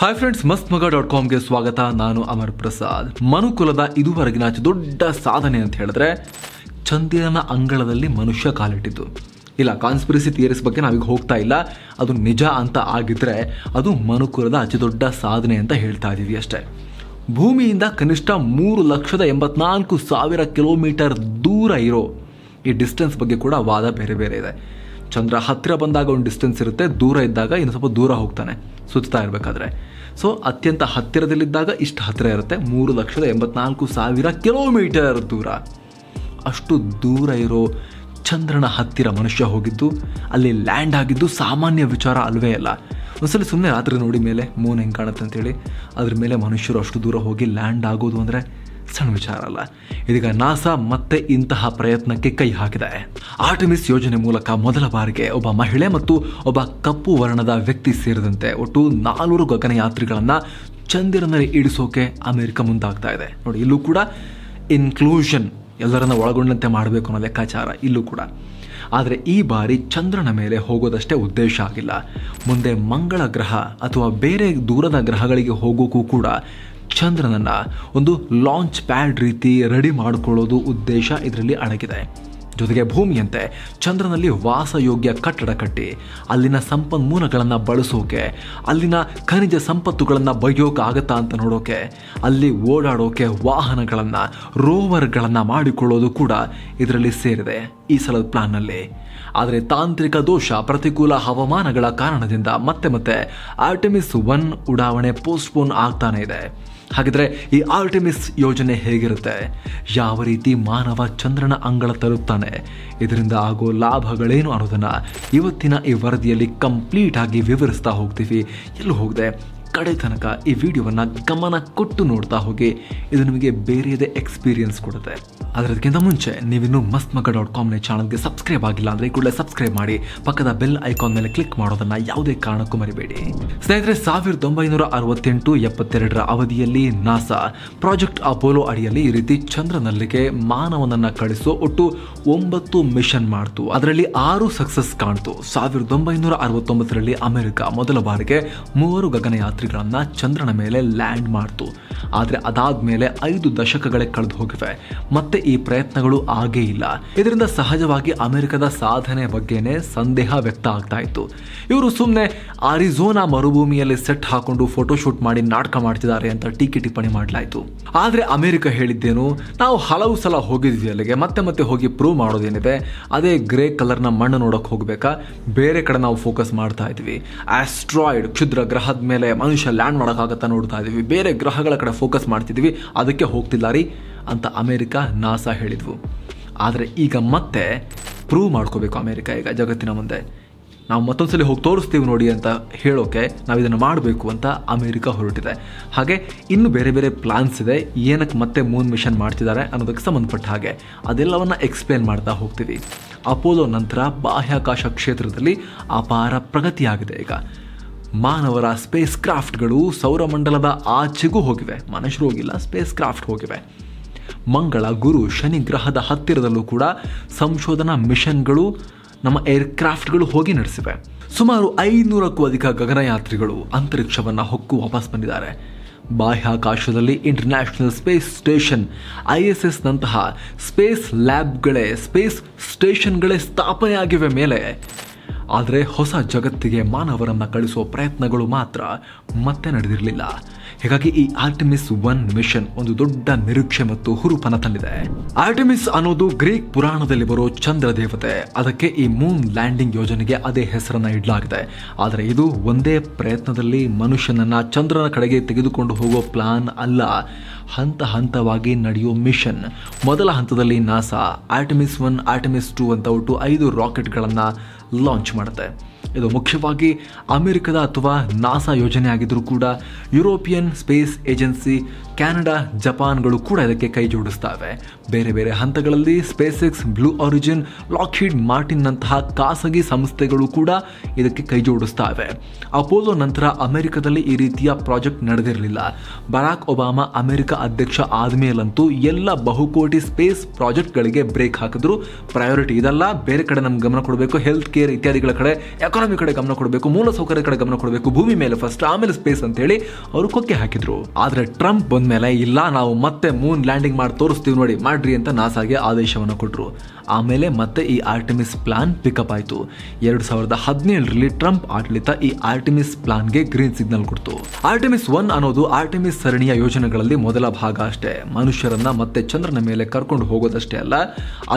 Hi friends ಮಸ್ತ್ ಮಗ dot ಕಾಮ್ಗೆ ಸ್ವಾಗತ. ನಾನು ಅಮರ್ ಪ್ರಸಾದ್. ಮನುಕುಲದ ಇದುವರೆಗಿನ ದೊಡ್ಡ ಸಾಧನೆ ಅಂತ ಹೇಳಿದ್ರೆ ಚಂದಿರನ ಅಂಗಳದಲ್ಲಿ ಮನುಷ್ಯ ಕಾಲಿಟ್ಟಿದ್ದು. ಇಲ್ಲ, ಕಾನ್ಸ್ಪಿರಸಿ ಥಿಯರೀಸ್ ಬಗ್ಗೆ ನಾವೀಗ ಹೋಗ್ತಾ ಇಲ್ಲ. ಅದು ನಿಜ ಅಂತ ಆಗಿದ್ರೆ ಅದು ಮನುಕುಲದ ಅತಿ ದೊಡ್ಡ ಸಾಧನೆ ಅಂತ ಹೇಳ್ತಾ ಇದ್ದೀವಿ ಅಷ್ಟೇ. ಭೂಮಿಯಿಂದ ಕನಿಷ್ಠ 3,84,000 ಕಿಲೋಮೀಟರ್ ದೂರ ಇರೋ ಈ ಡಿಸ್ಟೆನ್ಸ್ ಬಗ್ಗೆ ಕೂಡ ವಾದ ಬೇರೆ ಬೇರೆ ಇದೆ. ಚಂದ್ರ ಹತ್ತಿರ ಬಂದಾಗ ಒಂದು ಡಿಸ್ಟೆನ್ಸ್ ಇರುತ್ತೆ, ದೂರ ಇದ್ದಾಗ ಇನ್ನು ಸ್ವಲ್ಪ ದೂರ ಹೋಗ್ತಾನೆ ಸುತ್ತಾ ಇರಬೇಕಾದ್ರೆ. ಸೊ ಅತ್ಯಂತ ಹತ್ತಿರದಲ್ಲಿದ್ದಾಗ ಇಷ್ಟು ಹತ್ತಿರ ಇರುತ್ತೆ, 3,84,000 ಕಿಲೋಮೀಟರ್ ದೂರ. ಅಷ್ಟು ದೂರ ಇರೋ ಚಂದ್ರನ ಹತ್ತಿರ ಮನುಷ್ಯ ಹೋಗಿದ್ದು, ಅಲ್ಲಿ ಲ್ಯಾಂಡ್ ಆಗಿದ್ದು ಸಾಮಾನ್ಯ ವಿಚಾರ ಅಲ್ವೇ ಅಲ್ಲ. ಒಂದ್ಸಲಿ ಸುಮ್ಮನೆ ರಾತ್ರಿ ನೋಡಿ ಮೇಲೆ ಮೂನ್ ಹೆಂಗೆ ಕಾಣುತ್ತೆ ಅಂತೇಳಿ ಅದ್ರ ಮೇಲೆ ಮನುಷ್ಯರು ಅಷ್ಟು ದೂರ ಹೋಗಿ ಲ್ಯಾಂಡ್ ಆಗೋದು ಅಂದರೆ ಸಣ್ಣ ವಿಚಾರ ಅಲ್ಲ. ಇದೀಗ ನಾಸಾ ಮತ್ತೆ ಇಂತಹ ಪ್ರಯತ್ನಕ್ಕೆ ಕೈ ಹಾಕಿದೆ. ಆರ್ಟಮಿಸ್ ಯೋಜನೆ ಮೂಲಕ ಮೊದಲ ಬಾರಿಗೆ ಒಬ್ಬ ಮಹಿಳೆ ಮತ್ತು ಒಬ್ಬ ಕಪ್ಪು ವರ್ಣದ ವ್ಯಕ್ತಿ ಸೇರಿದಂತೆ ಒಟ್ಟು 4 ಗಗನಯಾತ್ರಿಗಳನ್ನು ಚಂದಿರನಲ್ಲಿ ಇಳಿಸೋಕೆ ಅಮೆರಿಕ ಮುಂದಾಗ್ತಾ ಇದೆ. ನೋಡಿ, ಇಲ್ಲೂ ಕೂಡ ಇನ್ಕ್ಲೂಷನ್, ಎಲ್ಲರನ್ನ ಒಳಗೊಂಡಂತೆ ಮಾಡಬೇಕು ಅನ್ನೋ ಲೆಕ್ಕಾಚಾರ ಇಲ್ಲೂ ಕೂಡ. ಆದರೆ ಈ ಬಾರಿ ಚಂದ್ರನ ಮೇಲೆ ಹೋಗೋದಷ್ಟೇ ಉದ್ದೇಶ ಆಗಿಲ್ಲ. ಮುಂದೆ ಮಂಗಳ ಗ್ರಹ ಅಥವಾ ಬೇರೆ ದೂರದ ಗ್ರಹಗಳಿಗೆ ಹೋಗೋಕ್ಕೂ ಕೂಡ ಚಂದ್ರನನ್ನು ಒಂದು ಲಾಂಚ್ ಪ್ಯಾಡ್ ರೀತಿ ರೆಡಿ ಮಾಡಿಕೊಳ್ಳೋದು ಉದ್ದೇಶ ಇದರಲ್ಲಿ ಅಡಗಿದೆ. ಜೊತೆಗೆ ಭೂಮಿಯಂತೆ ಚಂದ್ರನಲ್ಲಿ ವಾಸಯೋಗ್ಯ ಕಟ್ಟಡ ಕಟ್ಟಿ ಅಲ್ಲಿನ ಸಂಪನ್ಮೂಲಗಳನ್ನು ಬಳಸೋಕೆ, ಅಲ್ಲಿನ ಖನಿಜ ಸಂಪತ್ತುಗಳನ್ನು ಬಗೆಯೋಕ್ಕಾಗತ್ತಾ ಅಂತ ನೋಡೋಕೆ, ಅಲ್ಲಿ ಓಡಾಡೋಕೆ ವಾಹನಗಳನ್ನು, ರೋವರ್ಗಳನ್ನು ಮಾಡಿಕೊಳ್ಳೋದು ಕೂಡ ಇದರಲ್ಲಿ ಸೇರಿದೆ ಈ ಸಲದ ಪ್ಲಾನ್ನಲ್ಲಿ. ಆದರೆ ತಾಂತ್ರಿಕ ದೋಷ, ಪ್ರತಿಕೂಲ ಹವಾಮಾನಗಳ ಕಾರಣದಿಂದ ಮತ್ತೆ ಆರ್ಟೆಮಿಸ್ 1 ಉಡಾವಣೆ ಪೋಸ್ಟ್ಪೋನ್ ಆಗ್ತಾನೆ ಇದೆ. ಹಾಗಿದ್ರೆ ಈ ಆರ್ಟೆಮಿಸ್ ಯೋಜನೆ ಹೇಗಿರುತ್ತೆ, ಯಾವ ರೀತಿ ಮಾನವ ಚಂದ್ರನ ಅಂಗಳ ತಲುಪ್ತಾನೆ, ಇದರಿಂದ ಆಗೋ ಲಾಭಗಳೇನು ಅನ್ನೋದನ್ನು ಇವತ್ತಿನ ಈ ವರದಿಯಲ್ಲಿ ಕಂಪ್ಲೀಟ್ ಆಗಿ ವಿವರಿಸ್ತಾ ಹೋಗ್ತೀವಿ. ಎಲ್ಲೂ ಹೋಗದೆ ಕಡೆ ತನಕ ಈ ವಿಡಿಯೋವನ್ನು ಗಮನ ಕೊಟ್ಟು ನೋಡ್ತಾ ಹೋಗಿ, ಇದು ನಿಮಗೆ ಬೇರೆಯದೇ ಎಕ್ಸ್ಪೀರಿಯನ್ಸ್ ಕೊಡುತ್ತೆ. ಆದರೆ ಅದಕ್ಕಿಂತ ಮುಂಚೆ ನೀವಿನ್ನೂ ಮಸ್ತ್ ಮಗ .com ಚಾನಲ್ಗೆ ಸಬ್ಸ್ಕ್ರೈಬ್ ಆಗಿಲ್ಲ ಅಂದರೆ ಈ ಕೂಡಲೇ ಸಬ್ಸ್ಕ್ರೈಬ್ ಮಾಡಿ, ಪಕ್ಕದ ಬೆಲ್ ಐಕಾನ್ ಮೇಲೆ ಕ್ಲಿಕ್ ಮಾಡೋದನ್ನು ಯಾವುದೇ ಕಾರಣಕ್ಕೂ ಮರಿಬೇಡಿ. ಸ್ನೇಹಿತರೆ, 1968-72 ಅವಧಿಯಲ್ಲಿ ನಾಸಾ ಪ್ರಾಜೆಕ್ಟ್ ಅಪೋಲೋ ಅಡಿಯಲ್ಲಿ ಈ ರೀತಿ ಚಂದ್ರನಲ್ಲಿಗೆ ಮಾನವನನ್ನು ಕಳಿಸೋ ಒಟ್ಟು 9 ಮಿಷನ್ ಮಾಡ್ತು. ಅದರಲ್ಲಿ 6 ಸಕ್ಸಸ್ ಕಾಣ್ತು. 1969 ಅಮೆರಿಕ ಮೊದಲ ಬಾರಿಗೆ 3 ಗಗನಯಾತ್ರೆ ಚಂದ್ರನ ಮೇಲೆ ಲ್ಯಾಂಡ್ ಮಾಡ್ತು. ಆದರೆ ಅದಾದ್ಮೇಲೆ 5 ದಶಕಗಳೇ ಕಳೆದು ಹೋಗಿವೆ, ಮತ್ತೆ ಈ ಪ್ರಯತ್ನಗಳು ಆಗೇ ಇಲ್ಲ. ಇದರಿಂದ ಸಹಜವಾಗಿ ಅಮೆರಿಕದ ಸಾಧನೆ ಬಗ್ಗೆನೇ ಸಂದೇಹ ವ್ಯಕ್ತ ಆಗ್ತಾ ಇತ್ತು. ಇವರು ಸುಮ್ಮನೆ ಆರಿಜೋನಾ ಮರುಭೂಮಿಯಲ್ಲಿ ಸೆಟ್ ಹಾಕೊಂಡು ಫೋಟೋಶೂಟ್ ಮಾಡಿ ನಾಟಕ ಮಾಡ್ತಿದ್ದಾರೆ ಅಂತ ಟೀಕೆ ಟಿಪ್ಪಣಿ ಮಾಡಲಾಯಿತು. ಆದರೆ ಅಮೆರಿಕ ಹೇಳಿದ್ದೇನು, ನಾವು ಹಲವು ಸಲ ಹೋಗಿದ್ವಿ ಅಲ್ಲಿಗೆ, ಮತ್ತೆ ಹೋಗಿ ಪ್ರೂವ್ ಮಾಡೋದೇನಿದೆ, ಅದೇ ಗ್ರೇ ಕಲರ್ನ ಮಣ್ಣು ನೋಡಕ್ ಹೋಗ್ಬೇಕಾ, ಬೇರೆ ಕಡೆ ನಾವು ಫೋಕಸ್ ಮಾಡ್ತಾ ಇದ್ವಿ. ಆಸ್ಟ್ರಾಯ್ಡ್ ಕ್ಷುದ್ರ ಗ್ರಹದ ಮೇಲೆ ಮನುಷ್ಯ ಲ್ಯಾಂಡ್ ಮಾಡೋಕ್ಕಾಗತ್ತಾ ನೋಡ್ತಾ ಇದ್ದೀವಿ, ಬೇರೆ ಗ್ರಹಗಳ ಕಡೆ ಫೋಕಸ್ ಮಾಡ್ತಿದ್ದೀವಿ, ಅದಕ್ಕೆ ಹೋಗ್ತಿಲ್ಲ ರೀ ಅಂತ ಅಮೆರಿಕ ನಾಸಾ ಹೇಳಿದ್ವು. ಆದರೆ ಈಗ ಮತ್ತೆ ಪ್ರೂವ್ ಮಾಡ್ಕೋಬೇಕು ಅಮೆರಿಕ ಈಗ ಜಗತ್ತಿನ ಮುಂದೆ, ನಾವು ಮತ್ತೊಂದ್ಸಲಿ ಹೋಗಿ ತೋರಿಸ್ತೀವಿ ನೋಡಿ ಅಂತ ಹೇಳೋಕೆ ನಾವು ಇದನ್ನು ಮಾಡಬೇಕು ಅಂತ ಅಮೆರಿಕ ಹೊರಟಿದೆ. ಹಾಗೆ ಇನ್ನು ಬೇರೆ ಬೇರೆ ಪ್ಲಾನ್ಸ್ ಇದೆ, ಏನಕ್ಕೆ ಮತ್ತೆ ಮೂನ್ ಮಿಷನ್ ಮಾಡ್ತಿದ್ದಾರೆ ಅನ್ನೋದಕ್ಕೆ ಸಂಬಂಧಪಟ್ಟ ಹಾಗೆ ಅದೆಲ್ಲವನ್ನು ಎಕ್ಸ್ಪ್ಲೇನ್ ಮಾಡ್ತಾ ಹೋಗ್ತೀವಿ. ಅಪೋಲೋ ನಂತರ ಬಾಹ್ಯಾಕಾಶ ಕ್ಷೇತ್ರದಲ್ಲಿ ಅಪಾರ ಪ್ರಗತಿಯಾಗಿದೆ. ಈಗ ಮಾನವರ ಸ್ಪೇಸ್ ಕ್ರಾಫ್ಟ್ಗಳು ಸೌರಮಂಡಲದ ಆಚೆಗೂ ಹೋಗಿವೆ, ಮನುಷ್ಯರು ಹೋಗಿಲ್ಲ, ಸ್ಪೇಸ್ ಕ್ರಾಫ್ಟ್ ಹೋಗಿವೆ. ಮಂಗಳ, ಗುರು, ಶನಿ ಗ್ರಹದ ಹತ್ತಿರದಲ್ಲೂ ಕೂಡ ಸಂಶೋಧನಾ ಮಿಷನ್ಗಳು ನಮ್ಮ ಏರ್ಕ್ರಾಫ್ಟ್ಗಳು ಹೋಗಿ ನಡೆಸಿವೆ. ಸುಮಾರು 500ಕ್ಕೂ ಅಧಿಕ ಗಗನಯಾತ್ರಿಗಳು ಅಂತರಿಕ್ಷವನ್ನು ಹೊಕ್ಕು ವಾಪಸ್ ಬಂದಿದ್ದಾರೆ. ಬಾಹ್ಯಾಕಾಶದಲ್ಲಿ ಇಂಟರ್ನ್ಯಾಷನಲ್ ಸ್ಪೇಸ್ ಸ್ಟೇಷನ್, ISS ನಂತಹ ಸ್ಪೇಸ್ ಲ್ಯಾಬ್ಗಳೇ, ಸ್ಪೇಸ್ ಸ್ಟೇಷನ್ಗಳೇ ಸ್ಥಾಪನೆಯಾಗಿವೆ ಮೇಲೆ. ಆದರೆ ಹೊಸ ಜಗತ್ತಿಗೆ ಮಾನವರನ್ನು ಕಳಿಸುವ ಪ್ರಯತ್ನಗಳು ಮಾತ್ರ ಮತ್ತೆ ನಡೆದಿರಲಿಲ್ಲ. ಹೀಗಾಗಿ ಈ ಆರ್ಟೆಮಿಸ್ 1 ಮಿಷನ್ ಒಂದು ದೊಡ್ಡ ನಿರೀಕ್ಷೆ ಮತ್ತು ಹುರುಪನ ತಂದಿದೆ. ಆರ್ಟೆಮಿಸ್ ಅನ್ನೋದು ಗ್ರೀಕ್ ಪುರಾಣದಲ್ಲಿ ಬರೋ ಚಂದ್ರ ದೇವತೆ, ಅದಕ್ಕೆ ಈ ಮೂನ್ ಲ್ಯಾಂಡಿಂಗ್ ಯೋಜನೆಗೆ ಅದೇ ಹೆಸರನ್ನು ಇಡಲಾಗಿದೆ. ಆದರೆ ಇದು ಒಂದೇ ಪ್ರಯತ್ನದಲ್ಲಿ ಮನುಷ್ಯನನ್ನು ಚಂದ್ರನ ಕಡೆಗೆ ತೆಗೆದುಕೊಂಡು ಹೋಗೋ ಪ್ಲಾನ್ ಅಲ್ಲ, ಹಂತ ಹಂತವಾಗಿ ನಡೆಯುವ ಮಿಷನ್. ಮೊದಲ ಹಂತದಲ್ಲಿ ನಾಸಾ ಆರ್ಟೆಮಿಸ್ 1, ಆರ್ಟೆಮಿಸ್ 2 ಅಂತ ಒಟ್ಟು 5 ರಾಕೆಟ್ಗಳನ್ನು ಲಾಂಚ್ ಮಾಡುತ್ತೆ. ಇದು ಮುಖ್ಯವಾಗಿ ಅಮೆರಿಕದ ಅಥವಾ ನಾಸಾ ಯೋಜನೆ ಆಗಿದ್ದರೂ ಕೂಡ ಯುರೋಪಿಯನ್ ಸ್ಪೇಸ್ ಏಜೆನ್ಸಿ, ಕೆನಡಾ, ಜಪಾನ್ಗಳು ಕೂಡ ಇದಕ್ಕೆ ಕೈ ಜೋಡಿಸ್ತವೆ. ಬೇರೆ ಬೇರೆ ಹಂತಗಳಲ್ಲಿ ಸ್ಪೇಸ್ಎಕ್ಸ್, ಬ್ಲೂ ಆರಿಜಿನ್, ಲಾಕ್ಹೀಡ್ ಮಾರ್ಟಿನ್ನಂತಹ ಖಾಸಗಿ ಸಂಸ್ಥೆಗಳು ಕೂಡ ಇದಕ್ಕೆ ಕೈ ಜೋಡಿಸ್ತವೆ. ಅಪೋಲೋ ನಂತರ ಅಮೆರಿಕದಲ್ಲಿ ಈ ರೀತಿಯ ಪ್ರಾಜೆಕ್ಟ್ ನಡೆದಿರಲಿಲ್ಲ. ಬರಾಕ್ ಒಬಾಮಾ ಅಮೆರಿಕ ಅಧ್ಯಕ್ಷ ಆದಮೇಲಂತೂ ಎಲ್ಲ ಬಹುಕೋಟಿ ಸ್ಪೇಸ್ ಪ್ರಾಜೆಕ್ಟ್ಗಳಿಗೆ ಬ್ರೇಕ್ ಹಾಕಿದ್ರು. ಪ್ರಯಾರಿಟಿ ಇದೆಲ್ಲ, ಬೇರೆ ಕಡೆ ನಮ್ಗೆ ಗಮನ ಕೊಡಬೇಕು, ಹೆಲ್ತ್ ಹೆಲ್ತ್ಕೇರ್ ಇತ್ಯಾದಿಗಳ ಕಡೆ, ಎಕಾನಮಿ ಕಡೆ ಗಮನ ಕೊಡಬೇಕು, ಮೂಲಸೌಕರ್ಯ ಕಡೆ ಗಮನ ಕೊಡಬೇಕು, ಭೂಮಿ ಮೇಲೆ ಫಸ್ಟ್ ಆಮೇಲೆ ಸ್ಪೇಸ್ ಅಂತ ಹೇಳಿ ಅವರು ಕೊಕ್ಕೆ ಹಾಕಿದ್ರು. ಆದ್ರೆ ಟ್ರಂಪ್ ಬಂದ್ಮೇಲೆ ಇಲ್ಲ ನಾವು ಮತ್ತೆ ಮೂನ್ ಲ್ಯಾಂಡಿಂಗ್ ಮಾಡಿ ತೋರಿಸ್ತೀವಿ ನೋಡಿ ಮಾಡ್ರಿ ಅಂತ ನಾಸಾಗೆ ಆದೇಶವನ್ನು ಕೊಟ್ಟರು. ಆಮೇಲೆ ಮತ್ತೆ ಈ ಆರ್ಟೆಮಿಸ್ ಪ್ಲಾನ್ ಪಿಕಪ್ ಆಯಿತು. 2017ರಲ್ಲಿ ಟ್ರಂಪ್ ಆಡಳಿತ ಈ ಆರ್ಟೆಮಿಸ್ ಪ್ಲಾನ್ಗೆ ಗ್ರೀನ್ ಸಿಗ್ನಲ್ ಕೊಡ್ತು. ಆರ್ಟೆಮಿಸ್ 1 ಅನ್ನೋದು ಆರ್ಟೆಮಿಸ್ ಸರಣಿಯ ಯೋಜನೆಗಳಲ್ಲಿ ಮೊದಲ ಭಾಗ ಅಷ್ಟೇ. ಮನುಷ್ಯರನ್ನ ಮತ್ತೆ ಚಂದ್ರನ ಮೇಲೆ ಕರ್ಕೊಂಡು ಹೋಗೋದಷ್ಟೇ ಅಲ್ಲ,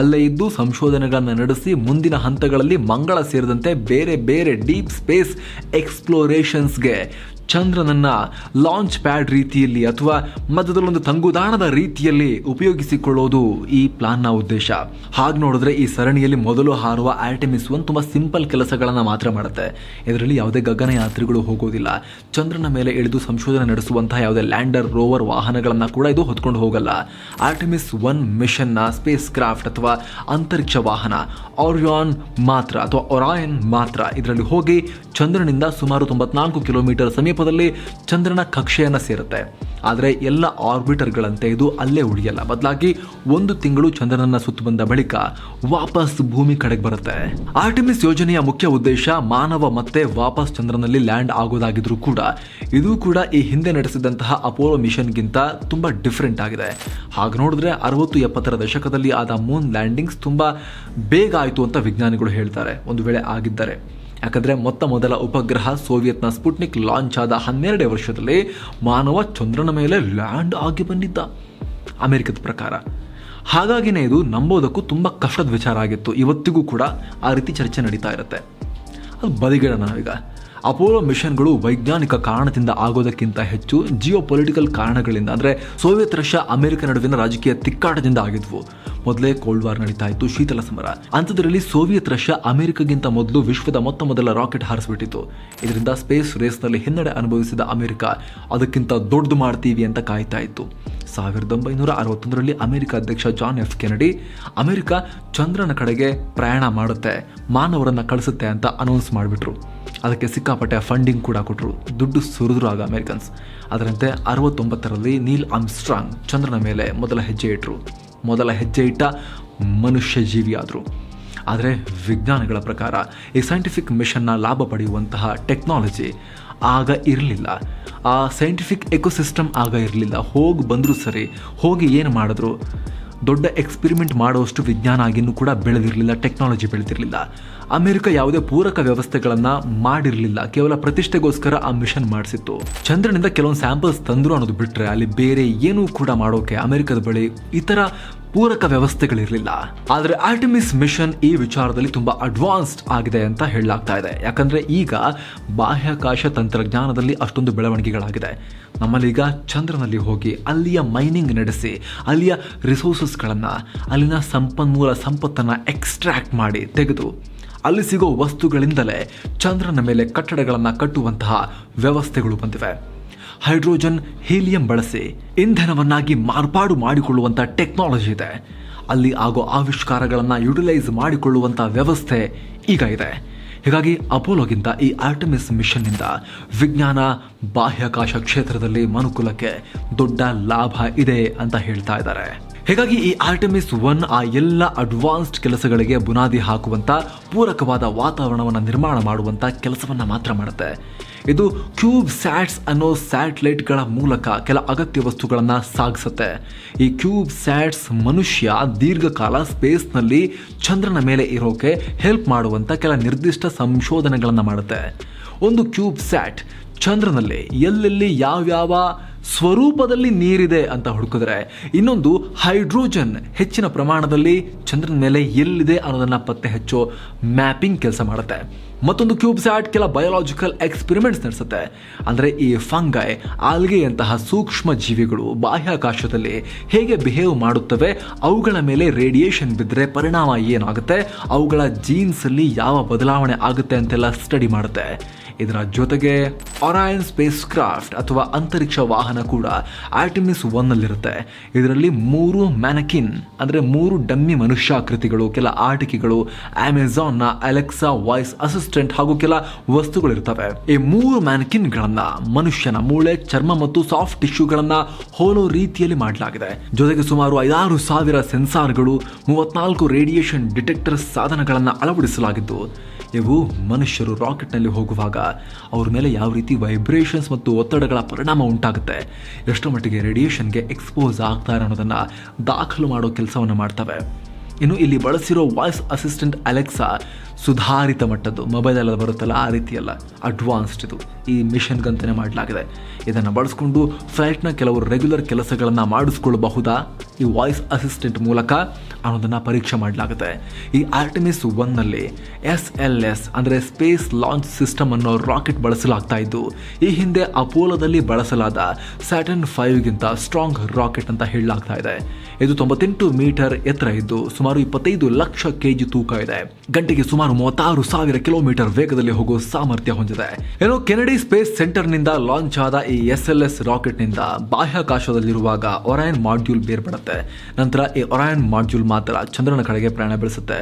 ಅಲ್ಲೇ ಇದ್ದು ಸಂಶೋಧನೆಗಳನ್ನು ನಡೆಸಿ ಮುಂದಿನ ಹಂತಗಳಲ್ಲಿ ಮಂಗಳ ಸೇರಿದಂತೆ ಬೇರೆ ಬೇರೆ ಡೀಪ್ ಸ್ಪೇಸ್ ಎಕ್ಸ್ಪ್ಲೋರೇಷನ್ಸ್ಗೆ ಚಂದ್ರನನ್ನ ಲಾಂಚ್ ಪ್ಯಾಡ್ ರೀತಿಯಲ್ಲಿ ಅಥವಾ ಮಧ್ಯದಲ್ಲೊಂದು ತಂಗುದಾಣದ ರೀತಿಯಲ್ಲಿ ಉಪಯೋಗಿಸಿಕೊಳ್ಳೋದು ಈ ಪ್ಲಾನ್ನ ಉದ್ದೇಶ. ಹಾಗೆ ನೋಡಿದ್ರೆ ಈ ಸರಣಿಯಲ್ಲಿ ಮೊದಲು ಹಾರುವ ಆರ್ಟೆಮಿಸ್ 1 ತುಂಬಾ ಸಿಂಪಲ್ ಕೆಲಸಗಳನ್ನ ಮಾತ್ರ ಮಾಡುತ್ತೆ. ಇದರಲ್ಲಿ ಯಾವುದೇ ಗಗನಯಾತ್ರಿಗಳು ಹೋಗೋದಿಲ್ಲ, ಚಂದ್ರನ ಮೇಲೆ ಇಳಿದು ಸಂಶೋಧನೆ ನಡೆಸುವಂತಹ ಯಾವುದೇ ಲ್ಯಾಂಡರ್, ರೋವರ್, ವಾಹನಗಳನ್ನ ಕೂಡ ಇದು ಹೊತ್ಕೊಂಡು ಹೋಗಲ್ಲ. ಆರ್ಟೆಮಿಸ್ 1 ಮಿಷನ್ನ ಸ್ಪೇಸ್ ಕ್ರಾಫ್ಟ್ ಅಥವಾ ಅಂತರಿಕ್ಷ ವಾಹನ ಆರಿಯಾನ್ ಮಾತ್ರ ಅಥವಾ ಒರಾಯನ್ ಮಾತ್ರ ಇದರಲ್ಲಿ ಹೋಗಿ ಚಂದ್ರನಿಂದ ಸುಮಾರು 94 ಕಿಲೋಮೀಟರ್ ಸಮೀಪ ಚಂದ್ರನ ಕಕ್ಷೆಯನ್ನು ಸೇರುತ್ತೆ. ಆದರೆ ಎಲ್ಲ ಆರ್ಬಿಟರ್ಗಳಂತೆ ಇದು ಅಲ್ಲೇ ಉಳಿಯಲ್ಲ, ಬದಲಾಗಿ 1 ತಿಂಗಳು ಚಂದ್ರನನ್ನ ಸುತ್ತ ಬಂದ ಬಳಿಕ ವಾಪಸ್ ಭೂಮಿ ಕಡೆಗೆ ಬರುತ್ತೆ. ಆರ್ಟೆಮಿಸ್ ಯೋಜನೆಯ ಮುಖ್ಯ ಉದ್ದೇಶ ಮಾನವ ಮತ್ತೆ ವಾಪಸ್ ಚಂದ್ರನಲ್ಲಿ ಲ್ಯಾಂಡ್ ಆಗೋದಾಗಿದ್ರೂ ಕೂಡ ಇದು ಕೂಡ ಈ ಹಿಂದೆ ನಡೆಸಿದಂತಹ ಅಪೋಲೋ ಮಿಷನ್ಗಿಂತ ತುಂಬಾ ಡಿಫ್ರೆಂಟ್ ಆಗಿದೆ. ಹಾಗೆ ನೋಡಿದ್ರೆ 60-70ರ ದಶಕದಲ್ಲಿ ಆದ ಮೂನ್ ಲ್ಯಾಂಡಿಂಗ್ಸ್ ತುಂಬಾ ಬೇಗ ಆಯಿತು ಅಂತ ವಿಜ್ಞಾನಿಗಳು ಹೇಳ್ತಾರೆ, ಒಂದು ವೇಳೆ ಆಗಿದ್ದಾರೆ. ಯಾಕಂದರೆ ಮೊತ್ತ ಮೊದಲ ಉಪಗ್ರಹ ಸೋವಿಯತ್ನ ಸ್ಪುಟ್ನಿಕ್ ಲಾಂಚ್ ಆದ 12 ವರ್ಷದಲ್ಲಿ ಮಾನವ ಚಂದ್ರನ ಮೇಲೆ ಲ್ಯಾಂಡ್ ಆಗಿ ಬಂದಿದ್ದ ಅಮೆರಿಕದ ಪ್ರಕಾರ. ಹಾಗಾಗಿನೇ ಇದು ನಂಬೋದಕ್ಕೂ ತುಂಬ ಕಷ್ಟದ ವಿಚಾರ ಆಗಿತ್ತು. ಇವತ್ತಿಗೂ ಕೂಡ ಆ ರೀತಿ ಚರ್ಚೆ ನಡೀತಾ ಇರುತ್ತೆ. ಅದು ಬದಿಗಿಡೋಣ ನಾವೀಗ. ಅಪೋಲೋ ಮಿಷನ್ಗಳು ವೈಜ್ಞಾನಿಕ ಕಾರಣದಿಂದ ಆಗೋದಕ್ಕಿಂತ ಹೆಚ್ಚು ಜಿಯೋ ಪೊಲಿಟಿಕಲ್ ಕಾರಣಗಳಿಂದ, ಅಂದರೆ ಸೋವಿಯತ್ ರಷ್ಯಾ ಅಮೆರಿಕ ನಡುವಿನ ರಾಜಕೀಯ ತಿಕ್ಕಾಟದಿಂದ ಆಗಿದ್ವು. ಮೊದಲೇ ಕೋಲ್ಡ್ ವಾರ್ ನಡೀತಾ ಇತ್ತು, ಶೀತಲ ಸಮರ. ಅಂಥದ್ರಲ್ಲಿ ಸೋವಿಯತ್ ರಷ್ಯಾ ಅಮೆರಿಕಗಿಂತ ಮೊದಲು ವಿಶ್ವದ ಮೊತ್ತ ಮೊದಲ ರಾಕೆಟ್ ಹಾರಿಸ್ಬಿಟ್ಟಿತ್ತು. ಇದರಿಂದ ಸ್ಪೇಸ್ ರೇಸ್ನಲ್ಲಿ ಹಿನ್ನಡೆ ಅನುಭವಿಸಿದ ಅಮೆರಿಕ ಅದಕ್ಕಿಂತ ದೊಡ್ಡದು ಮಾಡ್ತೀವಿ ಅಂತ ಕಾಯ್ತಾ ಇತ್ತು. 1961ರಲ್ಲಿ ಅಮೆರಿಕ ಅಧ್ಯಕ್ಷ ಜಾನ್ ಎಫ್ ಕೆನಡಿ ಅಮೆರಿಕ ಚಂದ್ರನ ಕಡೆಗೆ ಪ್ರಯಾಣ ಮಾಡುತ್ತೆ, ಮಾನವರನ್ನು ಕಳಿಸುತ್ತೆ ಅಂತ ಅನೌನ್ಸ್ ಮಾಡಿಬಿಟ್ರು. ಅದಕ್ಕೆ ಸಿಕ್ಕಾಪಟ್ಟೆ ಫಂಡಿಂಗ್ ಕೂಡ ಕೊಟ್ಟರು, ದುಡ್ಡು ಸುರಿದ್ರು ಆಗ ಅಮೆರಿಕನ್ಸ್. ಅದರಂತೆ 69ರಲ್ಲಿ ನೀಲ್ ಆರ್ಮ್ಸ್ಟ್ರಾಂಗ್ ಚಂದ್ರನ ಮೇಲೆ ಮೊದಲ ಹೆಜ್ಜೆ ಇಟ್ಟರು. ಮೊದಲ ಹೆಜ್ಜೆ ಇಟ್ಟ ಮನುಷ್ಯ ಜೀವಿಯಾದರು. ಆದರೆ ವಿಜ್ಞಾನಿಗಳ ಪ್ರಕಾರ ಈ ಸೈಂಟಿಫಿಕ್ ಮಿಷನ್ನ ಲಾಭ ಪಡೆಯುವಂತಹ ಟೆಕ್ನಾಲಜಿ ಆಗ ಇರಲಿಲ್ಲ, ಆ ಸೈಂಟಿಫಿಕ್ ಎಕೋಸಿಸ್ಟಮ್ ಆಗ ಇರಲಿಲ್ಲ. ಹೋಗಿ ಬಂದರೂ ಸರಿ, ಹೋಗಿ ಏನು ಮಾಡಿದ್ರು ದೊಡ್ಡ ಎಕ್ಸ್ಪೆರಿಮೆಂಟ್ ಮಾಡೋಷ್ಟು ವಿಜ್ಞಾನ ಆಗಿನ್ನೂ ಕೂಡ ಬೆಳೆದಿರಲಿಲ್ಲ, ಟೆಕ್ನಾಲಜಿ ಬೆಳೆದಿರಲಿಲ್ಲ. ಅಮೆರಿಕ ಯಾವುದೇ ಪೂರಕ ವ್ಯವಸ್ಥೆಗಳನ್ನು ಮಾಡಿರಲಿಲ್ಲ, ಕೇವಲ ಪ್ರತಿಷ್ಠೆಗೋಸ್ಕರ ಆ ಮಿಷನ್ ಮಾಡಿಸಿತ್ತು. ಚಂದ್ರನಿಂದ ಕೆಲವೊಂದು ಸ್ಯಾಂಪಲ್ಸ್ ತಂದರು ಅನ್ನೋದು ಬಿಟ್ಟರೆ ಅಲ್ಲಿ ಬೇರೆ ಏನೂ ಕೂಡ ಮಾಡೋಕೆ ಅಮೆರಿಕದ ಬಳಿ ಇತರ ಪೂರಕ ವ್ಯವಸ್ಥೆಗಳಿರಲಿಲ್ಲ. ಆದರೆ ಆರ್ಟೆಮಿಸ್ ಮಿಷನ್ ಈ ವಿಚಾರದಲ್ಲಿ ತುಂಬ ಅಡ್ವಾನ್ಸ್ಡ್ ಆಗಿದೆ ಅಂತ ಹೇಳಲಾಗ್ತಾ ಇದೆ. ಯಾಕಂದರೆ ಈಗ ಬಾಹ್ಯಾಕಾಶ ತಂತ್ರಜ್ಞಾನದಲ್ಲಿ ಅಷ್ಟೊಂದು ಬೆಳವಣಿಗೆಗಳಾಗಿದೆ. ನಮ್ಮಲ್ಲೀಗ ಚಂದ್ರನಲ್ಲಿ ಹೋಗಿ ಅಲ್ಲಿಯ ಮೈನಿಂಗ್ ನಡೆಸಿ, ಅಲ್ಲಿಯ ರಿಸೋರ್ಸಸ್ಗಳನ್ನು, ಅಲ್ಲಿನ ಸಂಪನ್ಮೂಲ ಸಂಪತ್ತನ್ನು ಎಕ್ಸ್ಟ್ರಾಕ್ಟ್ ಮಾಡಿ ತೆಗೆದು ಅಲ್ಲಿ ಸಿಗೋ ವಸ್ತುಗಳಿಂದಲೇ ಚಂದ್ರನ ಮೇಲೆ ಕಟ್ಟಡಗಳನ್ನು ಕಟ್ಟುವಂತಹ ವ್ಯವಸ್ಥೆಗಳು ಬಂದಿವೆ. ಹೈಡ್ರೋಜನ್, ಹೀಲಿಯಂ ಬಳಸಿ ಇಂಧನವನ್ನಾಗಿ ಮಾರ್ಪಾಡು ಮಾಡಿಕೊಳ್ಳುವಂಥ ಟೆಕ್ನಾಲಜಿ ಇದೆ. ಅಲ್ಲಿ ಆಗೋ ಆವಿಷ್ಕಾರಗಳನ್ನು ಯುಟಿಲೈಸ್ ಮಾಡಿಕೊಳ್ಳುವಂಥ ವ್ಯವಸ್ಥೆ ಈಗ ಇದೆ. ಹೀಗಾಗಿ ಅಪೋಲೋಗಿಂತ ಈ ಆರ್ಟೆಮಿಸ್ ಮಿಷನ್ನಿಂದ ವಿಜ್ಞಾನ ಬಾಹ್ಯಾಕಾಶ ಕ್ಷೇತ್ರದಲ್ಲಿ ಮನುಕುಲಕ್ಕೆ ದೊಡ್ಡ ಲಾಭ ಇದೆ ಅಂತ ಹೇಳ್ತಾ ಇದ್ದಾರೆ. ಹೀಗಾಗಿ ಈ ಆರ್ಟೆಮಿಸ್ 1 ಆ ಎಲ್ಲ ಅಡ್ವಾನ್ಸ್ಡ್ ಕೆಲಸಗಳಿಗೆ ಬುನಾದಿ ಹಾಕುವಂಥ ಪೂರಕವಾದ ವಾತಾವರಣವನ್ನು ನಿರ್ಮಾಣ ಮಾಡುವಂಥ ಕೆಲಸವನ್ನು ಮಾತ್ರ ಮಾಡುತ್ತೆ. ಇದು ಕ್ಯೂಬ್ ಸ್ಯಾಟ್ಸ್ ಅನ್ನೋ ಸ್ಯಾಟಲೈಟ್ಗಳ ಮೂಲಕ ಕೆಲ ಅಗತ್ಯ ವಸ್ತುಗಳನ್ನು ಸಾಗಿಸುತ್ತೆ. ಈ ಕ್ಯೂಬ್ ಸ್ಯಾಟ್ಸ್ ಮನುಷ್ಯ ದೀರ್ಘಕಾಲ ಸ್ಪೇಸ್ನಲ್ಲಿ ಚಂದ್ರನ ಮೇಲೆ ಇರೋಕೆ ಹೆಲ್ಪ್ ಮಾಡುವಂಥ ಕೆಲ ನಿರ್ದಿಷ್ಟ ಸಂಶೋಧನೆಗಳನ್ನು ಮಾಡುತ್ತೆ. ಒಂದು ಕ್ಯೂಬ್ ಸ್ಯಾಟ್ ಚಂದ್ರನಲ್ಲಿ ಎಲ್ಲೆಲ್ಲಿ ಯಾವ್ಯಾವ ಸ್ವರೂಪದಲ್ಲಿ ನೀರಿದೆ ಅಂತ ಹುಡುಕಿದ್ರೆ, ಇನ್ನೊಂದು ಹೈಡ್ರೋಜನ್ ಹೆಚ್ಚಿನ ಪ್ರಮಾಣದಲ್ಲಿ ಚಂದ್ರನ ಮೇಲೆ ಎಲ್ಲಿದೆ ಅನ್ನೋದನ್ನು ಪತ್ತೆ ಹಚ್ಚೋ ಮ್ಯಾಪಿಂಗ್ ಕೆಲಸ ಮಾಡುತ್ತೆ. ಮತ್ತೊಂದು ಕ್ಯೂಬ್ಸ್ಯಾಟ್ ಕೆಲ ಬಯೋಲಾಜಿಕಲ್ ಎಕ್ಸ್ಪೆರಿಮೆಂಟ್ಸ್ ನಡೆಸುತ್ತೆ. ಅಂದರೆ ಈ ಫಂಗೈ, ಆಲ್ಗೆಯಂತಹ ಸೂಕ್ಷ್ಮ ಜೀವಿಗಳು ಬಾಹ್ಯಾಕಾಶದಲ್ಲಿ ಹೇಗೆ ಬಿಹೇವ್ ಮಾಡುತ್ತವೆ, ಅವುಗಳ ಮೇಲೆ ರೇಡಿಯೇಷನ್ ಬಿದ್ದರೆ ಪರಿಣಾಮ ಏನಾಗುತ್ತೆ, ಅವುಗಳ ಜೀನ್ಸಲ್ಲಿ ಯಾವ ಬದಲಾವಣೆ ಆಗುತ್ತೆ ಅಂತೆಲ್ಲ ಸ್ಟಡಿ ಮಾಡುತ್ತೆ. ಇದರ ಜೊತೆಗೆ ಒರಾಯನ್ ಸ್ಪೇಸ್ ಕ್ರಾಫ್ಟ್ ಅಥವಾ ಅಂತರಿಕ್ಷ ವಾಹನ ಕೂಡ ಆರ್ಟೆಮಿಸ್ 1ನಲ್ಲಿರುತ್ತೆ. ಇದರಲ್ಲಿ 3 ಮ್ಯಾನಕಿನ್ ಅಂದರೆ 3 ಡಮ್ಮಿ ಮನುಷ್ಯಾಕೃತಿಗಳು, ಕೆಲ ಆಟಿಕೆಗಳು, ಅಮೆಜಾನ್ನ ಅಲೆಕ್ಸಾ ವಾಯ್ಸ್ ಅಸಿಸ್ಟೆಂಟ್ ಹಾಗೂ ಕೆಲ ವಸ್ತುಗಳಿರ್ತವೆ. ಈ 3 ಮ್ಯಾನಕಿನ್ಗಳನ್ನು ಮನುಷ್ಯನ ಮೂಳೆ, ಚರ್ಮ ಮತ್ತು ಸಾಫ್ಟ್ ಟಿಶ್ಯೂಗಳನ್ನು ಹೋಲೋ ರೀತಿಯಲ್ಲಿ ಮಾಡಲಾಗಿದೆ. ಜೊತೆಗೆ ಸುಮಾರು 5,000 ಸೆನ್ಸಾರ್ಗಳು, 34 ರೇಡಿಯೇಷನ್ ಡಿಟೆಕ್ಟರ್ ಸಾಧನಗಳನ್ನು ಅಳವಡಿಸಲಾಗಿದ್ದು ನೀವು ಮನುಷ್ಯರು ರಾಕೆಟ್ನಲ್ಲಿ ಹೋಗುವಾಗ ಅವ್ರ ಮೇಲೆ ಯಾವ ರೀತಿ ವೈಬ್ರೇಷನ್ಸ್ ಮತ್ತು ಒತ್ತಡಗಳ ಪರಿಣಾಮ ಉಂಟಾಗುತ್ತೆ, ಎಷ್ಟರ ಮಟ್ಟಿಗೆ ರೇಡಿಯೇಷನ್ಗೆ ಎಕ್ಸ್ಪೋಸ್ ಆಗ್ತಾರೆ ಅನ್ನೋದನ್ನು ದಾಖಲು ಮಾಡೋ ಕೆಲಸವನ್ನು ಮಾಡ್ತವೆ. ಇನ್ನು ಇಲ್ಲಿ ಬಳಸಿರೋ ವಾಯ್ಸ್ ಅಸಿಸ್ಟೆಂಟ್ ಅಲೆಕ್ಸಾ ಸುಧಾರಿತ ಮಟ್ಟದ್ದು, ಮೊಬೈಲಲ್ಲಿ ಬರುತ್ತಲ್ಲ ಆ ರೀತಿಯಲ್ಲ, ಅಡ್ವಾನ್ಸ್ಡ್ ಇದು ಈ ಮಿಷನ್ಗಂತಲೇ ಮಾಡಲಾಗಿದೆ. ಇದನ್ನು ಬಳಸಿಕೊಂಡು ಫ್ಲೈಟ್ನ ಕೆಲವು ರೆಗ್ಯುಲರ್ ಕೆಲಸಗಳನ್ನು ಮಾಡಿಸ್ಕೊಳ್ಬಹುದಾ ಈ ವಾಯ್ಸ್ ಅಸಿಸ್ಟೆಂಟ್ ಮೂಲಕ ಅನ್ನೋದನ್ನು ಪರೀಕ್ಷೆ ಮಾಡಲಾಗುತ್ತೆ. ಈ ಆರ್ಟೆಮಿಸ್ 1ನಲ್ಲಿ SLS ಅಂದರೆ ಸ್ಪೇಸ್ ಲಾಂಚ್ ಸಿಸ್ಟಮ್ ಅನ್ನೋ ರಾಕೆಟ್ ಬಳಸಲಾಗ್ತಾ ಇದ್ದು, ಈ ಹಿಂದೆ ಅಪೋಲೋದಲ್ಲಿ ಬಳಸಲಾದ Saturn V ಗಿಂತ ಸ್ಟ್ರಾಂಗ್ ರಾಕೆಟ್ ಅಂತ ಹೇಳಲಾಗ್ತಾ ಇದೆ. ಇದು 98 ಮೀಟರ್ ಎತ್ತರ ಇದ್ದು ಸುಮಾರು 25 ಲಕ್ಷ ಕೆಜಿ ತೂಕ ಇದೆ. ಗಂಟೆಗೆ ಸುಮಾರು 36,000 ಕಿಲೋಮೀಟರ್ ವೇಗದಲ್ಲಿ ಹೋಗುವ ಸಾಮರ್ಥ್ಯ ಹೊಂದಿದೆ. ಏನೋ ಕೆನಡಿ ಸ್ಪೇಸ್ ಸೆಂಟರ್ ನಿಂದ ಲಾಂಚ್ ಆದ ಈ SLS ರಾಕೆಟ್ ನಿಂದ ಬಾಹ್ಯಾಕಾಶದಲ್ಲಿರುವಾಗ ಒರಾಯನ್ ಮಾಡ್ಯೂಲ್ ಬೇರ್ಪಡುತ್ತೆ. ನಂತರ ಈ ಒರಾಯನ್ ಮಾಡ್ಯೂಲ್ ಮಾತ್ರ ಚಂದ್ರನ ಕಡೆಗೆ ಪ್ರಯಾಣ ಬೆಳೆಸುತ್ತೆ.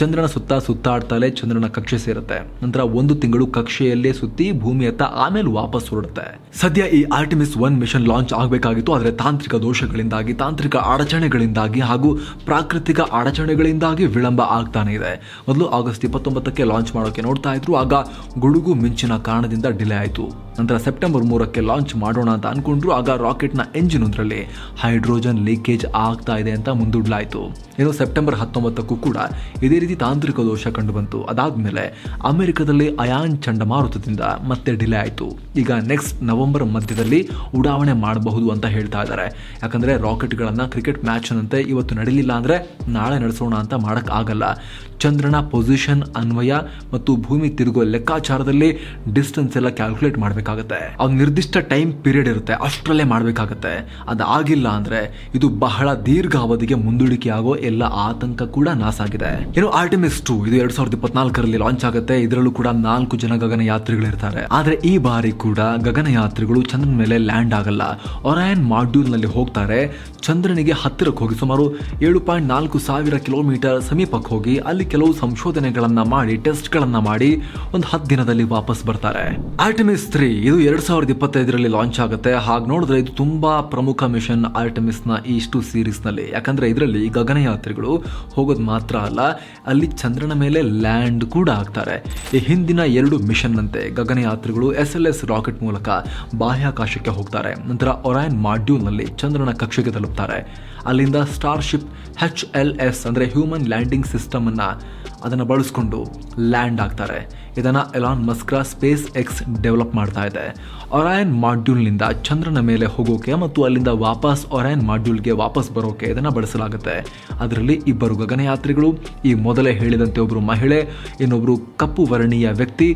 ಚಂದ್ರನ ಸುತ್ತಾಡ್ತಲೇ ಚಂದ್ರನ ಕಕ್ಷೆ ಸೇರುತ್ತೆ. ನಂತರ 1 ತಿಂಗಳು ಕಕ್ಷೆಯಲ್ಲೇ ಸುತ್ತಿ ಭೂಮಿಯತ್ತ ಆಮೇಲೆ ವಾಪಸ್ ಹೊರಡುತ್ತೆ. ಸದ್ಯ ಈ Artemis 1 ಮಿಷನ್ ಲಾಂಚ್ ಆಗಬೇಕಾಗಿತ್ತು, ಆದರೆ ತಾಂತ್ರಿಕ ದೋಷಗಳಿಂದಾಗಿ, ತಾಂತ್ರಿಕ ಅಡಚಣೆಗಳಿಂದಾಗಿ ಹಾಗೂ ಪ್ರಾಕೃತಿಕ ಅಡಚಣೆಗಳಿಂದಾಗಿ ವಿಳಂಬ ಆಗ್ತಾನೆ ಇದೆ. ಮೊದಲು August 29ಕ್ಕೆ ಲಾಂಚ್ ಮಾಡೋಕೆ ನೋಡ್ತಾ ಇದ್ರು, ಆಗ ಗುಡುಗು ಮಿಂಚಿನ ಕಾರಣದಿಂದ ಡಿಲೇ ಆಯಿತು. ನಂತರ ಸೆಪ್ಟೆಂಬರ್ 3ಕ್ಕೆ ಲಾಂಚ್ ಮಾಡೋಣ ಅಂತ ಅನ್ಕೊಂಡ್ರು, ಆಗ ರಾಕೆಟ್ನ ಎಂಜಿನ್ ಒಂದರಲ್ಲಿ ಹೈಡ್ರೋಜನ್ ಲೀಕೇಜ್ ಆಗ್ತಾ ಇದೆ ಅಂತ ಮುಂದೂಡಲಾಯಿತು. ಇನ್ನು ಸೆಪ್ಟೆಂಬರ್ 19ಕ್ಕೂ ಕೂಡ ಇದೇ ರೀತಿ ತಾಂತ್ರಿಕ ದೋಷ ಕಂಡು ಬಂತು. ಅದಾದ್ಮೇಲೆ ಅಮೆರಿಕದಲ್ಲಿ ಅಯಾನ್ ಚಂಡಮಾರುತದಿಂದ ಮತ್ತೆ ಡಿಲೇ ಆಯಿತು. ಈಗ ನೆಕ್ಸ್ಟ್ ನವೆಂಬರ್ ಮಧ್ಯದಲ್ಲಿ ಉಡಾವಣೆ ಮಾಡಬಹುದು ಅಂತ ಹೇಳ್ತಾ ಇದ್ದಾರೆ. ಯಾಕಂದ್ರೆ ರಾಕೆಟ್ಗಳನ್ನ ಕ್ರಿಕೆಟ್ ಮ್ಯಾಚ್ನಂತೆ ಇವತ್ತು ನಡೀಲಿಲ್ಲ ಅಂದ್ರೆ ನಾಳೆ ನಡೆಸೋಣ ಅಂತ ಮಾಡಕ್ ಆಗಲ್ಲ. ಚಂದ್ರನ ಪೊಸಿಷನ್ ಅನ್ವಯ ಮತ್ತು ಭೂಮಿ ತಿರುಗುವ ಲೆಕ್ಕಾಚಾರದಲ್ಲಿ ಡಿಸ್ಟೆನ್ಸ್ ಎಲ್ಲ ಕ್ಯಾಲ್ಕುಲೇಟ್ ಮಾಡಬೇಕಾಗತ್ತೆ. ಅವ್ನ ನಿರ್ದಿಷ್ಟ ಟೈಮ್ ಪೀರಿಯಡ್ ಇರುತ್ತೆ, ಅಷ್ಟರಲ್ಲೇ ಮಾಡಬೇಕಾಗತ್ತೆ. ಅದಾಗಿಲ್ಲ ಅಂದ್ರೆ ಇದು ಬಹಳ ದೀರ್ಘಾವಧಿಗೆ ಮುಂದೂಡಿಕೆಯಾಗೋ ಎಲ್ಲ ಆತಂಕ ಕೂಡ ನಾಸಾಗಿದೆ. ಏನು Artemis 2 ಇದು 2024ರಲ್ಲಿ ಲಾಂಚ್ ಆಗುತ್ತೆ. ಇದರಲ್ಲೂ ಕೂಡ 4 ಜನ ಗಗನಯಾತ್ರಿಗಳಿರ್ತಾರೆ. ಆದ್ರೆ ಈ ಬಾರಿ ಕೂಡ ಗಗನಯಾತ್ರಿಗಳು ಚಂದ್ರನ ಮೇಲೆ ಲ್ಯಾಂಡ್ ಆಗಲ್ಲ. ಒರಾಯನ್ ಮಾಡ್ಯೂಲ್ ನಲ್ಲಿ ಹೋಗ್ತಾರೆ, ಚಂದ್ರನಿಗೆ ಹತ್ತಿರಕ್ಕೆ ಹೋಗಿ ಸುಮಾರು 7,400 ಕಿಲೋಮೀಟರ್ ಸಮೀಪಕ್ಕೆ ಹೋಗಿ ಅಲ್ಲಿ ಕೆಲವು ಸಂಶೋಧನೆಗಳನ್ನ ಮಾಡಿ, ಟೆಸ್ಟ್ಗಳನ್ನ ಮಾಡಿ ಒಂದು 10 ದಿನದಲ್ಲಿ ವಾಪಸ್ ಬರ್ತಾರೆ. Artemis 3 ಇದು 2025ರಲ್ಲಿ ಲಾಂಚ್ ಆಗುತ್ತೆ. ಹಾಗೆ ನೋಡಿದ್ರೆ ಇದು ತುಂಬಾ ಪ್ರಮುಖ ಮಿಷನ್ ಆರ್ಟೆಮಿಸ್ನ ಇಷ್ಟು ಸೀರೀಸ್ ನಲ್ಲಿ. ಯಾಕಂದ್ರೆ ಇದರಲ್ಲಿ ಗಗನಯಾತ್ರಿಗಳು ಹೋಗೋದು ಮಾತ್ರ ಅಲ್ಲ, ಅಲ್ಲಿ ಚಂದ್ರನ ಮೇಲೆ ಲ್ಯಾಂಡ್ ಕೂಡ ಆಗ್ತಾರೆ. ಈ ಹಿಂದಿನ 2 ಮಿಷನ್ನಂತೆ ಗಗನಯಾತ್ರಿಗಳು SLS ರಾಕೆಟ್ ಮೂಲಕ ಬಾಹ್ಯಾಕಾಶಕ್ಕೆ ಹೋಗ್ತಾರೆ. ನಂತರ ಒರಾಯನ್ ಮಾಡ್ಯೂಲ್ ನಲ್ಲಿ ಚಂದ್ರನ ಕಕ್ಷೆಗೆ ತಲುಪ್ತಾರೆ. ಅಲ್ಲಿಂದ ಸ್ಟಾರ್ಶಿಪ್ HLS ಅಂದರೆ ಹ್ಯೂಮನ್ ಲ್ಯಾಂಡಿಂಗ್ ಸಿಸ್ಟಮ್ ಅನ್ನ ಅದನ್ನು ಬಳಸಿಕೊಂಡು ಲ್ಯಾಂಡ್ ಆಗ್ತಾರೆ. ಇದನ್ನು ಎಲಾನ್ ಮಸ್ಕ್ರ SpaceX ಡೆವಲಪ್ ಮಾಡ್ತಾ ಇದೆ. ಒರಾಯನ್ ಮಾಡ್ಯೂಲ್ನಿಂದ ಚಂದ್ರನ ಮೇಲೆ ಹೋಗೋಕೆ ಮತ್ತು ಅಲ್ಲಿಂದ ವಾಪಸ್ ಒರಾಯನ್ ಮಾಡ್ಯೂಲ್ಗೆ ವಾಪಸ್ ಬರೋಕೆ ಇದನ್ನು ಬಳಸಲಾಗುತ್ತೆ. ಅದರಲ್ಲಿ 2 ಗಗನಯಾತ್ರಿಗಳು, ಈ ಮೊದಲೇ ಹೇಳಿದಂತೆ ಒಬ್ಬರು ಮಹಿಳೆ, ಇನ್ನೊಬ್ಬರು ಕಪ್ಪು ವರ್ಣೀಯ ವ್ಯಕ್ತಿ,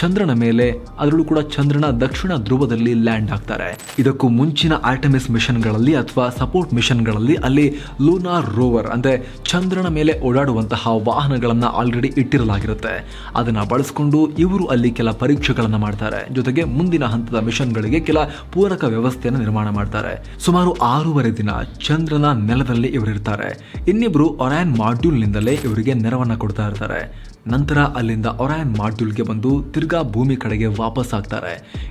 ಚಂದ್ರನ ಮೇಲೆ, ಅದರಲ್ಲೂ ಕೂಡ ಚಂದ್ರನ ದಕ್ಷಿಣ ಧ್ರುವದಲ್ಲಿ ಲ್ಯಾಂಡ್ ಆಗ್ತಾರೆ. ಇದಕ್ಕೂ ಮುಂಚಿನ ಆರ್ಟೆಮಿಸ್ ಮಿಷನ್ಗಳಲ್ಲಿ ಅಥವಾ ಸಪೋರ್ಟ್ ಮಿಷನ್ಗಳಲ್ಲಿ ಅಲ್ಲಿ ಲೂನಾರ್ ರೋವರ್ ಅಂದರೆ ಚಂದ್ರನ ಮೇಲೆ ಓಡಾಡುವಂತಹ ವಾಹನಗಳನ್ನು ಆಲ್ರೆಡಿ ಇಟ್ಟಿರಲಾಗಿರುತ್ತೆ. ಅದನ್ನು ಬಳಸಿಕೊಂಡು ಇವರು ಅಲ್ಲಿ ಕೆಲ ಪರೀಕ್ಷೆಗಳನ್ನು ಮಾಡ್ತಾರೆ. ಜೊತೆಗೆ ಮುಂದಿನ ಹಂತದ ಮಿಷನ್ಗಳಿಗೆ ಕೆಲ ಪೂರಕ ವ್ಯವಸ್ಥೆಯನ್ನು ನಿರ್ಮಾಣ ಮಾಡ್ತಾರೆ. ಸುಮಾರು 6.5 ದಿನ ಚಂದ್ರನ ನೆಲದಲ್ಲಿ ಇವರಿರ್ತಾರೆ. ಇನ್ನಿಬ್ರು ಒರಾಯನ್ ಮಾಡ್ಯೂಲ್ನಿಂದಲೇ ಇವರಿಗೆ ನೆರವನ್ನು ಕೊಡ್ತಾ ಇರ್ತಾರೆ. ನಂತರ ಅಲ್ಲಿಂದ ಒರಾಯನ್ ಮಾಡ್ಯೂಲ್ಗೆ ಬಂದು ತಿರ್ಗಾ ಭೂಮಿ ಕಡೆಗೆ ವಾಪಸ್ ಆಗ್ತಾರೆ.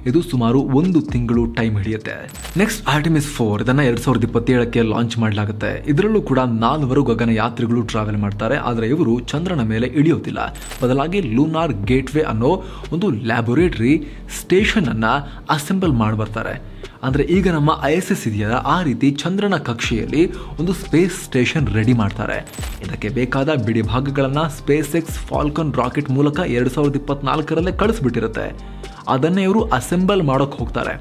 ಇದು ಸುಮಾರು 1 ತಿಂಗಳು ಟೈಮ್ ಹಿಡಿಯುತ್ತೆ. ನೆಕ್ಸ್ಟ್ Artemis 4 ಇದನ್ನ 2027ಕ್ಕೆ ಲಾಂಚ್ ಮಾಡಲಾಗುತ್ತೆ. ಇದರಲ್ಲೂ ಕೂಡ 4 ಗಗನಯಾತ್ರಿಗಳು ಟ್ರಾವೆಲ್ ಮಾಡ್ತಾರೆ. ಆದರೆ ಇವರು ಚಂದ್ರನ ಮೇಲೆ ಇಳಿಯೋದಿಲ್ಲ, ಬದಲಾಗಿ ಲೂನಾರ್ ಗೇಟ್ವೇ ಅನ್ನೋ ಒಂದು ಲ್ಯಾಬೊರೇಟರಿ ಸ್ಟೇಷನ್ ಅನ್ನ ಅಸೆಂಬಲ್ ಮಾಡಿ ಬರ್ತಾರೆ. ಅಂದರೆ ಈಗ ನಮ್ಮ ISS ಇದೆಯಲ್ಲ ಆ ರೀತಿ ಚಂದ್ರನ ಕಕ್ಷೆಯಲ್ಲಿ ಒಂದು ಸ್ಪೇಸ್ ಸ್ಟೇಷನ್ ರೆಡಿ ಮಾಡ್ತಾರೆ. ಇದಕ್ಕೆ ಬೇಕಾದ ಬಿಡಿ ಭಾಗಗಳನ್ನು SpaceX ಫಾಲ್ಕನ್ ರಾಕೆಟ್ ಮೂಲಕ 2024ರಲ್ಲೇ ಕಳಿಸ್ಬಿಟ್ಟಿರುತ್ತೆ. ಅದನ್ನೇ ಇವರು ಅಸೆಂಬಲ್ ಮಾಡೋಕ್ಕೆ ಹೋಗ್ತಾರೆ.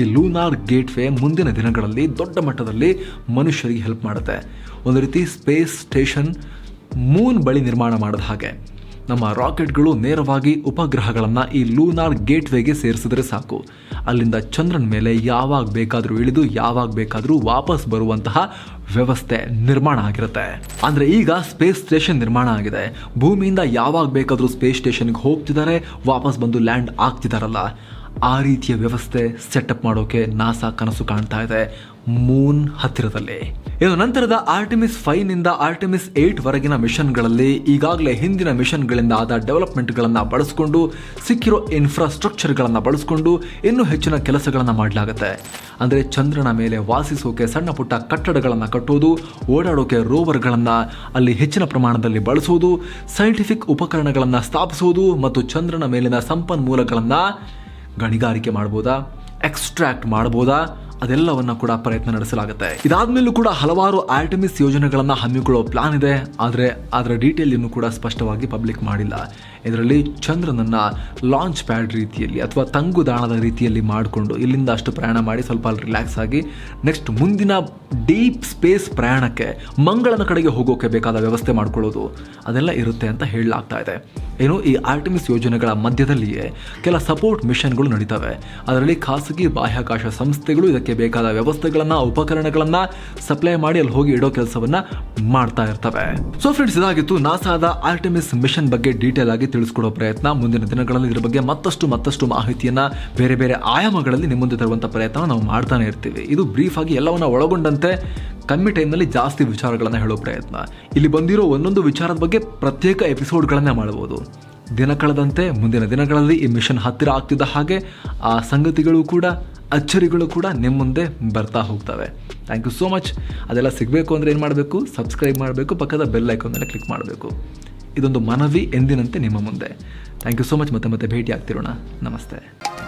ಈ ಲೂನಾರ್ ಗೇಟ್ವೇ ಮುಂದಿನ ದಿನಗಳಲ್ಲಿ ದೊಡ್ಡ ಮಟ್ಟದಲ್ಲಿ ಮನುಷ್ಯರಿಗೆ ಹೆಲ್ಪ್ ಮಾಡುತ್ತೆ. ಒಂದು ರೀತಿ ಸ್ಪೇಸ್ ಸ್ಟೇಷನ್ ಮೂನ್ ಬಳಿ ನಿರ್ಮಾಣ ಮಾಡೋದು. ಹಾಗೆ ನಮ್ಮ ರಾಕೆಟ್ಗಳು ನೇರವಾಗಿ ಉಪಗ್ರಹಗಳನ್ನು ಈ ಲೂನಾರ್ ಗೇಟ್ವೇಗೆ ಸೇರಿಸಿದ್ರೆ ಸಾಕು, ಅಲ್ಲಿಂದ ಚಂದ್ರನ ಮೇಲೆ ಯಾವಾಗ ಬೇಕಾದರೂ ಇಳಿದು ಯಾವಾಗ ಬೇಕಾದರೂ ವಾಪಸ್ ಬರುವಂತಹ ವ್ಯವಸ್ಥೆ ನಿರ್ಮಾಣ ಆಗಿರುತ್ತೆ. ಅಂದರೆ ಈಗ ಸ್ಪೇಸ್ ಸ್ಟೇಷನ್ ನಿರ್ಮಾಣ ಆಗಿದೆ. ಭೂಮಿಯಿಂದ ಯಾವಾಗ ಬೇಕಾದರೂ ಸ್ಪೇಸ್ ಸ್ಟೇಷನ್ಗೆ ಹೋಗ್ತಿದ್ದಾರೆ, ವಾಪಸ್ ಬಂದು ಲ್ಯಾಂಡ್ ಆಗ್ತಿದ್ದಾರಲ್ಲ. ಆ ರೀತಿಯ ವ್ಯವಸ್ಥೆ ಸೆಟಪ್ ಮಾಡೋಕೆ ನಾಸಾ ಕನಸು ಕಾಣ್ತಾ ಇದೆ ಮೂನ್ ಹತ್ತಿರದಲ್ಲಿ. ಇನ್ನು ನಂತರದ ಆರ್ಟೆಮಿಸ್ 5 ನಿಂದ ಆರ್ಟೆಮಿಸ್ 8 ವರೆಗಿನ ಮಿಷನ್ಗಳಲ್ಲಿ ಈಗಾಗಲೇ ಹಿಂದಿನ ಮಿಷನ್ಗಳಿಂದ ಆದ ಡೆವಲಪ್ಮೆಂಟ್ಗಳನ್ನು ಬಳಸಿಕೊಂಡು ಸಿಕ್ಕಿರೋ ಇನ್ಫ್ರಾಸ್ಟ್ರಕ್ಚರ್ಗಳನ್ನು ಬಳಸಿಕೊಂಡು ಇನ್ನೂ ಹೆಚ್ಚಿನ ಕೆಲಸಗಳನ್ನು ಮಾಡಲಾಗುತ್ತೆ. ಅಂದರೆ ಚಂದ್ರನ ಮೇಲೆ ವಾಸಿಸೋಕೆ ಸಣ್ಣ ಪುಟ್ಟ ಕಟ್ಟಡಗಳನ್ನು ಕಟ್ಟೋದು, ಓಡಾಡೋಕೆ ರೋವರ್ಗಳನ್ನು ಅಲ್ಲಿ ಹೆಚ್ಚಿನ ಪ್ರಮಾಣದಲ್ಲಿ ಬಳಸೋದು, ಸೈಂಟಿಫಿಕ್ ಉಪಕರಣಗಳನ್ನು ಸ್ಥಾಪಿಸೋದು ಮತ್ತು ಚಂದ್ರನ ಮೇಲಿನ ಸಂಪನ್ಮೂಲಗಳನ್ನು ಗಣಿಗಾರಿಕೆ ಮಾಡ್ಬೋದಾ, ಎಕ್ಸ್ಟ್ರಾಕ್ಟ್ ಮಾಡ್ಬೋದಾ, ಅದೆಲ್ಲವನ್ನು ಕೂಡ ಪ್ರಯತ್ನ ನಡೆಸಲಾಗುತ್ತೆ. ಇದಾದ್ಮೇಲೂ ಕೂಡ ಹಲವಾರು ಆರ್ಟೆಮಿಸ್ ಯೋಜನೆಗಳನ್ನು ಹಮ್ಮಿಕೊಳ್ಳೋ ಪ್ಲಾನ್ ಇದೆ. ಆದರೆ ಅದರ ಡೀಟೇಲ್ ಇನ್ನೂ ಕೂಡ ಸ್ಪಷ್ಟವಾಗಿ ಪಬ್ಲಿಕ್ ಮಾಡಿಲ್ಲ. ಇದರಲ್ಲಿ ಚಂದ್ರನನ್ನು ಲಾಂಚ್ ಪ್ಯಾಡ್ ರೀತಿಯಲ್ಲಿ ಅಥವಾ ತಂಗುದಾಣದ ರೀತಿಯಲ್ಲಿ ಮಾಡಿಕೊಂಡು ಇಲ್ಲಿಂದ ಅಷ್ಟು ಪ್ರಯಾಣ ಮಾಡಿ ಸ್ವಲ್ಪ ರಿಲ್ಯಾಕ್ಸ್ ಆಗಿ ನೆಕ್ಸ್ಟ್ ಮುಂದಿನ ಡೀಪ್ ಸ್ಪೇಸ್ ಪ್ರಯಾಣಕ್ಕೆ ಮಂಗಳನ ಕಡೆಗೆ ಹೋಗೋಕೆ ಬೇಕಾದ ವ್ಯವಸ್ಥೆ ಮಾಡಿಕೊಳ್ಳೋದು ಅದೆಲ್ಲ ಇರುತ್ತೆ ಅಂತ ಹೇಳಲಾಗ್ತಾ ಇದೆ. ಏನು ಈ ಆರ್ಟೆಮಿಸ್ ಯೋಜನೆಗಳ ಮಧ್ಯದಲ್ಲಿಯೇ ಕೆಲ ಸಪೋರ್ಟ್ ಮಿಷನ್ಗಳು ನಡೀತವೆ. ಅದರಲ್ಲಿ ಖಾಸಗಿ ಬಾಹ್ಯಾಕಾಶ ಸಂಸ್ಥೆಗಳು ಇದಕ್ಕೆ ಬೇಕಾದ ವ್ಯವಸ್ಥೆಗಳನ್ನು ಉಪಕರಣಗಳನ್ನು ಸಪ್ಲೈ ಮಾಡಿ ಅಲ್ಲಿ ಹೋಗಿ ಇಡೋ ಕೆಲಸವನ್ನು ಮಾಡ್ತಾ ಇರ್ತವೆ. ಸೊ ಫ್ರೆಂಡ್ಸ್, ಇದಾಗಿತ್ತು ನಾಸಾದ ಆರ್ಟೆಮಿಸ್ ಮಿಷನ್ ಬಗ್ಗೆ ಡೀಟೇಲ್ ಆಗಿ ತಿಳಿಸ್ಕೊಡೋ ಪ್ರಯತ್ನ. ಮುಂದಿನ ದಿನಗಳಲ್ಲಿ ಇದರ ಬಗ್ಗೆ ಮತ್ತಷ್ಟು ಮಾಹಿತಿಯನ್ನು ಬೇರೆ ಬೇರೆ ಆಯಾಮಗಳಲ್ಲಿ ನಿಮ್ಮ ಮುಂದೆ ತರುವಂಥ ಪ್ರಯತ್ನ ನಾವು ಮಾಡ್ತಾನೆ ಇರ್ತೀವಿ. ಇದು ಬ್ರೀಫ್ ಆಗಿ ಎಲ್ಲವನ್ನ ಒಳಗೊಂಡಂತೆ ಕಮ್ಮಿ ಟೈಮ್ನಲ್ಲಿ ಜಾಸ್ತಿ ವಿಚಾರಗಳನ್ನು ಹೇಳೋ ಪ್ರಯತ್ನ. ಇಲ್ಲಿ ಬಂದಿರೋ ಒಂದೊಂದು ವಿಚಾರದ ಬಗ್ಗೆ ಪ್ರತ್ಯೇಕ ಎಪಿಸೋಡ್ಗಳನ್ನೇ ಮಾಡಬಹುದು. ದಿನ ಕಳೆದಂತೆ ಮುಂದಿನ ದಿನಗಳಲ್ಲಿ ಈ ಮಿಷನ್ ಹತ್ತಿರ ಆಗ್ತಿದ್ದ ಹಾಗೆ ಆ ಸಂಗತಿಗಳು ಕೂಡ ಅಚ್ಚರಿಗಳು ಕೂಡ ನಿಮ್ಮ ಮುಂದೆ ಬರ್ತಾ ಹೋಗ್ತವೆ. Thank you so much. ಅದೆಲ್ಲ ಸಿಗಬೇಕು ಅಂದರೆ ಏನು ಮಾಡಬೇಕು? ಸಬ್ಸ್ಕ್ರೈಬ್ ಮಾಡಬೇಕು, ಪಕ್ಕದ ಬೆಲ್ ಐಕಾನ್ ಮೇಲೆ ಕ್ಲಿಕ್ ಮಾಡಬೇಕು. ಇದೊಂದು ಮನವಿ ಎಂದಿನಂತೆ ನಿಮ್ಮ ಮುಂದೆ. Thank you so much. ಮತ್ತೆ ಭೇಟಿ ಆಗ್ತಿರೋಣ. ನಮಸ್ತೆ.